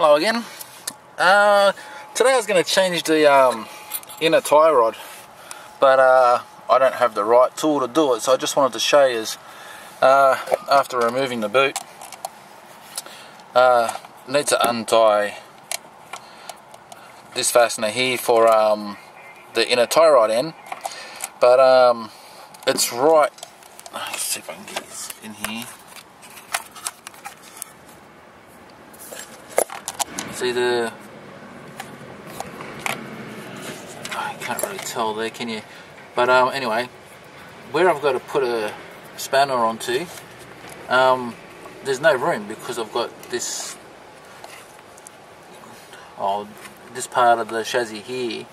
Hello again. Today I was going to change the inner tie rod, but I don't have the right tool to do it, so I just wanted to show you after removing the boot, need to untie this fastener here for the inner tie rod end, but it's right, let's see if I can get this in here. See the, I can't really tell there, can you? But anyway, where I've got to put a spanner onto, there's no room because I've got this, this part of the chassis here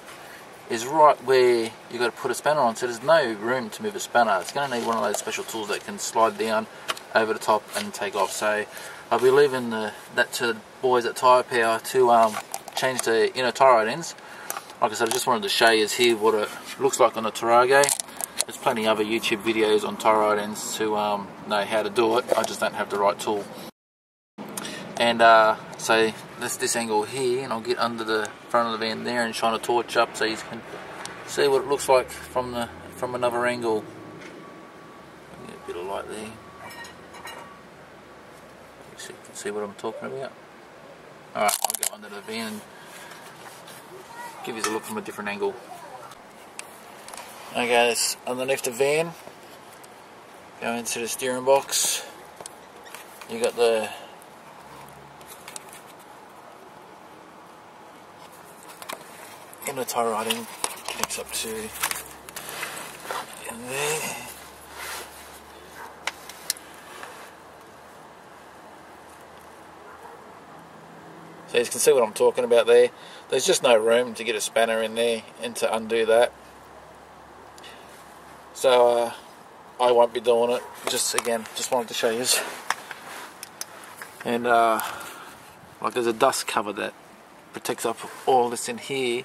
is right where you've got to put a spanner on, so there's no room to move a spanner. It's going to need one of those special tools that can slide down over the top and take off. So I'll be leaving that to the boys at Tyre Power to change the inner tie rod ends. Like I said, I just wanted to show you here what it looks like on the Tarago. There's plenty of other YouTube videos on tie rod ends to know how to do it. I just don't have the right tool. And so that's this angle here, and I'll get under the front of the van there and shine a torch up so you can see what it looks like from the another angle. Get a bit of light there. So you can see what I'm talking about. Alright, I'll go under the van and give you a look from a different angle. Okay guys, underneath the van, go into the steering box. You got the inner tie rod end connects up to in there. So you can see what I'm talking about there. There's just no room to get a spanner in there and to undo that. So I won't be doing it. Just again, just wanted to show you. And like there's a dust cover that protects up all this in here.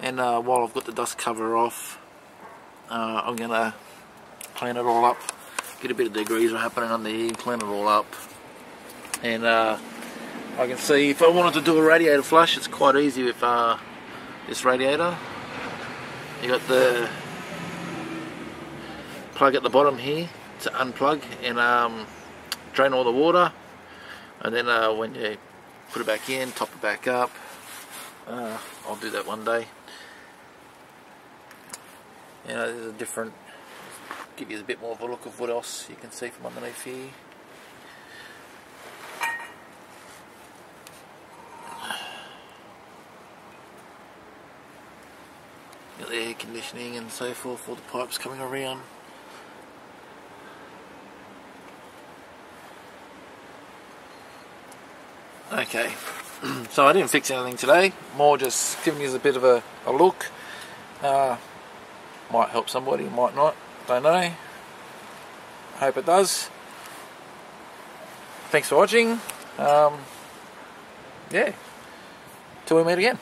And while I've got the dust cover off, I'm gonna clean it all up. Get a bit of degreaser happening on there. Clean it all up. And I can see if I wanted to do a radiator flush, it's quite easy with this radiator. You got the plug at the bottom here to unplug and drain all the water, and then when you put it back in, top it back up. I'll do that one day. You know, there's a different, give you a bit more of a look of what else you can see from underneath here. The air conditioning and so forth, all the pipes coming around. Okay, so I didn't fix anything today, more just giving you a bit of a look. Might help somebody, might not, don't know. Hope it does. Thanks for watching. Yeah, till we meet again.